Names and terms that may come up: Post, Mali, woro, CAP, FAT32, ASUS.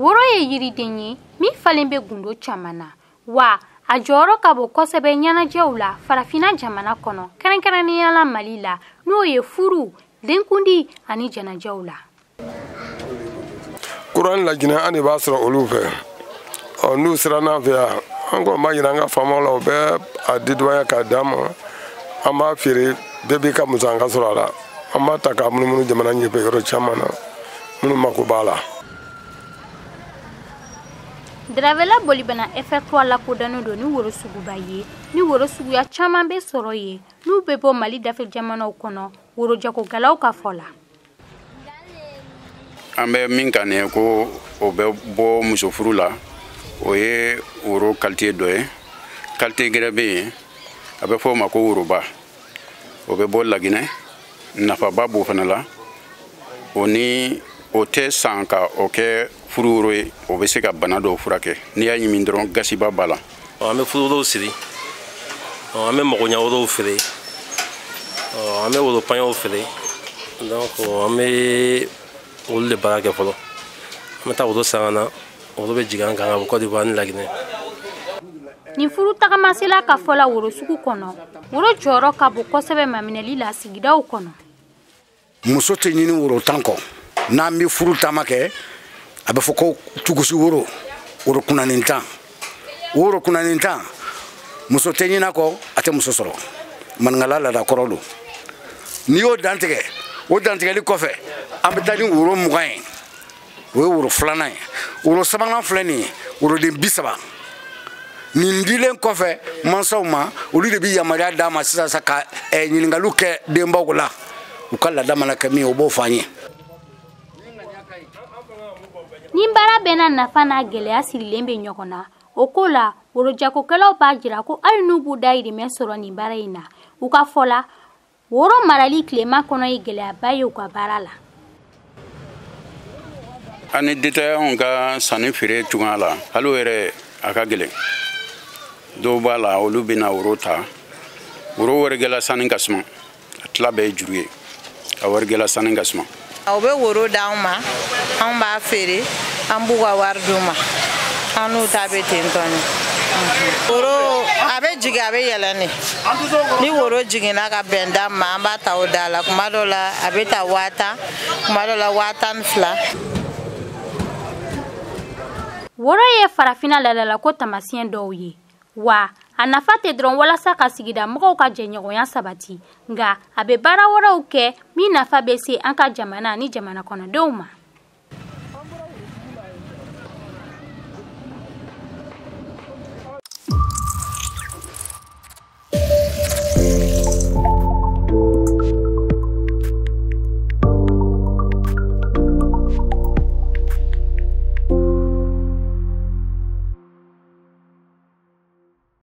Woro ye yiri denye, mi falembe gundo chamana. Wa, ajoro kabo kosebe nyana jeula, farafina jamana kono. Kerenkerani yala malila, no ye furu, denkundi ani jana jeula. Kuran la jina ani basra oluve. Onu srana vea. Ango majiranga famola obe, adidwaya kadama. Ama firi, bebika muzanga surara. Ama taka munu jamana nyepe yoro chamana. Munu makubala. Dravela bolibana effectua la kodano do ni woro sugubaye ni woro suguya chama be soroye nu bebo mali dafe jamana okono woro jako galaw ka fola ambe minkane ko obebo musofurula oye woro kaltie doye kaltie grebe abe fo mako woro ba obebo lagine nafa babu fanala oni ote sanka oke Fururoi, obeseka banado furake. Nia yimindron gasiba bala. Ame fururo siri. Ame magonya odo fere. Ame odo panyo fere. Donc ame olle barake folo. Ame ta odo sana odo be jigan kanga boko diwan lagine. Ni furu taka masela ka fola woro suku kono. Woro joro ka boko sebe mamineli la sigida ukono. Musote nyini woro tanko. Na mi furu tamake. Abafoko tugusi woro woro kunaninta musoteni nako ate musosoro mangala la korolo ni o dantege li kofe ambetani woro mugain we woro flanai woro sabanga flani woro de bisaba ni ndile kofe mansoma oli de bi yamara dama sisa saka nyingaluke demba kula ukala dama na kemi obofanye Nimbara bena nafa na gelea sirilembe nyokona. Okola, woro jako kela opa jira ko alinubu dairi mesoro nimbara ina. Ukafola, woro marali klema kono igelea bayo kwa barala. Ani detaya honga sanifire tungala. Halo ere akagele. Dobala olubina urota. Woro wargela saningasma. Atlabe juruye. Awargela saningasma. Aube woro dauma. Amba fere ambuwa warduma anu tabete ntoni woro abe jigabe yelani ni woro jigina ka benda mamba taudala kumadola abeta wata kumadola watan fla woro ye farafina la ko tamasien dowi wa anafate dron wala saka sigida moko ka jenyo ya sabati nga abe bara woro uke mi nafa bese anka jamana ni jamana kono douma